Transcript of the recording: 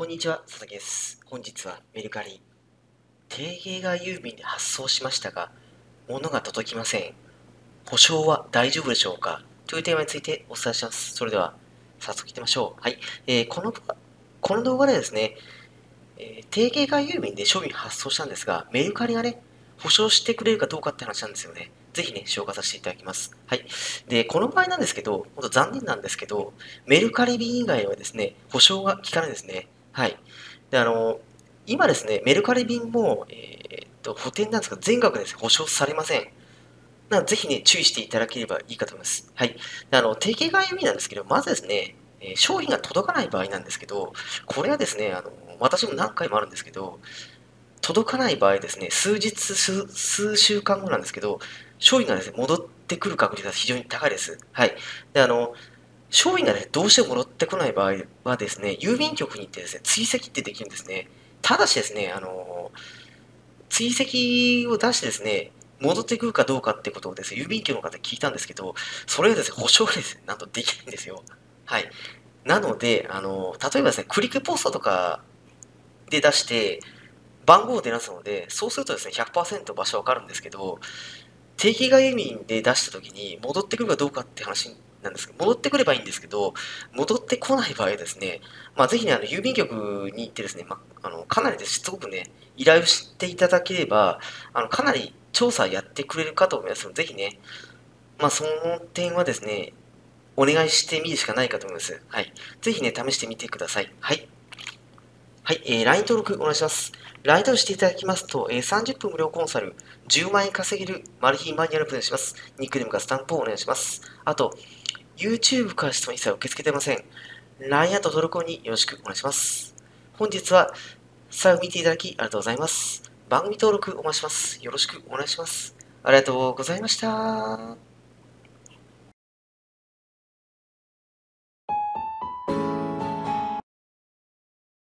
こんにちは、佐々木です。本日はメルカリ。定芸が郵便で発送しましたが、物が届きません。保証は大丈夫でしょうかというテーマについてお伝えします。それでは、早速いってみましょう。はい。この動画でですね、定芸が郵便で商品発送したんですが、メルカリがね、保証してくれるかどうかって話なんですよね。ぜひね、紹介させていただきます。はい。で、この場合なんですけど、ほんと残念なんですけど、メルカリ便以外はですね、保証が効かないですね。はい。で、今ですね、メルカリ便も、補填なんですが、全額ですね、保証されません。なので、ぜひね、注意していただければいいかと思います。はい。で、定型が郵便なんですけど、まずですね、商品が届かない場合なんですけど、これはですね、私も何回もあるんですけど、届かない場合ですね、数週間後なんですけど、商品がですね、戻ってくる確率が非常に高いです。はい。で、商品がね、どうしても戻ってこない場合はですね、郵便局に行ってですね、追跡ってできるんですね。ただしですね、追跡を出してですね、戻ってくるかどうかってことをですね、郵便局の方に聞いたんですけど、それをですね、保証がですね、なんとできないんですよ。はい。なので、例えばですね、クリックポストとかで出して、番号を出ますので、そうするとですね、100% 場所わかるんですけど、定期外郵便で出したときに戻ってくるかどうかって話なんですけど、戻ってくればいいんですけど、戻ってこない場合はですね、ぜひね、郵便局に行ってですね、かなりです、しつこくね、依頼をしていただければ、かなり調査やってくれるかと思いますので、ぜひね、その点はですね、お願いしてみるしかないかと思います。はい。ぜひね、試してみてください。はい。はい、LINE 登録お願いします。LINE 登録していただきますと、30分無料コンサル、10万円稼げるマル秘マニュアルプレゼントします。ニックネームかスタンプをお願いします。あと、YouTube から質問一切受け付けてません。LINE アド登録後によろしくお願いします。本日は最後見ていただきありがとうございます。番組登録お待ちします。よろしくお願いします。ありがとうございました。